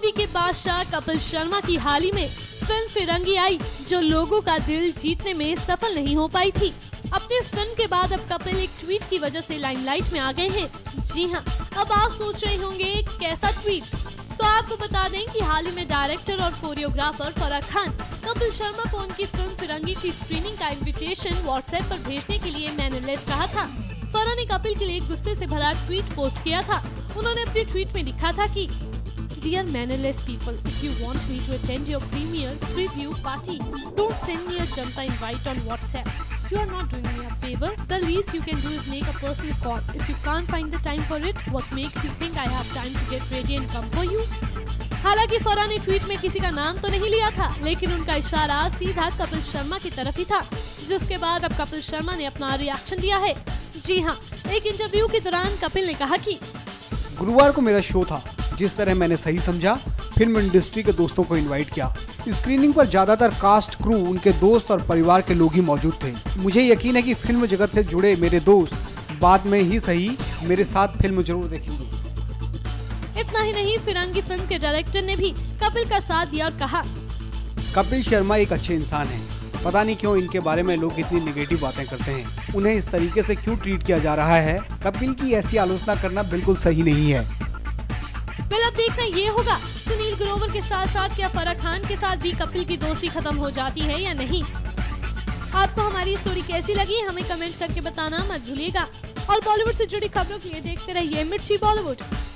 Comedy के बादशाह कपिल शर्मा की हाल ही में फिल्म फिरंगी आई, जो लोगों का दिल जीतने में सफल नहीं हो पाई थी। अपनी फिल्म के बाद अब कपिल एक ट्वीट की वजह से लाइमलाइट में आ गए हैं। जी हां, अब आप सोच रहे होंगे कैसा ट्वीट। तो आपको बता दें कि हाल ही में डायरेक्टर और कोरियोग्राफर फराह खान कपिल शर्मा को उनकी फिल्म फिरंगी की स्क्रीनिंग का इन्विटेशन व्हाट्सएप पर भेजने के लिए मैनर्स कहा था। फराह ने कपिल के लिए गुस्से से भरा ट्वीट पोस्ट किया था। उन्होंने अपने ट्वीट में लिखा था कि Dear mannerless people, if you want me to attend your premiere preview party, don't send me a Janta invite on WhatsApp. You are not doing me a favor. The least you can do is make a personal call. If you can't find the time for it, what makes you think I have time to get ready and come for you? हालांकि फराह ने tweet में किसी का नाम तो नहीं लिया था, लेकिन उनका इशारा सीधा कपिल शर्मा की तरफ ही था, जिसके बाद अब कपिल शर्मा ने अपना रिएक्शन दिया है। जी हाँ, एक इंटरव्यू के दौरान कपिल ने कहा कि गुरुवार को मेरा शो था, जिस तरह मैंने सही समझा फिल्म इंडस्ट्री के दोस्तों को इनवाइट किया। स्क्रीनिंग पर ज्यादातर कास्ट, क्रू, उनके दोस्त और परिवार के लोग ही मौजूद थे। मुझे यकीन है कि फिल्म जगत से जुड़े मेरे दोस्त बाद में ही सही मेरे साथ फिल्म जरूर देखेंगे। इतना ही नहीं, फिरंगी फिल्म के डायरेक्टर ने भी कपिल का साथ दिया और कहा कपिल शर्मा एक अच्छे इंसान है। पता नहीं क्यों इनके बारे में लोग इतनी निगेटिव बातें करते हैं। उन्हें इस तरीके से क्यों ट्रीट किया जा रहा है। कपिल की ऐसी आलोचना करना बिल्कुल सही नहीं है। वेल, अब देखना ये होगा सुनील ग्रोवर के साथ साथ क्या फराह खान के साथ भी कपिल की दोस्ती खत्म हो जाती है या नहीं। आपको हमारी स्टोरी कैसी लगी हमें कमेंट करके बताना मत भूलिएगा। और बॉलीवुड से जुड़ी खबरों के लिए देखते रहिए मिर्ची बॉलीवुड।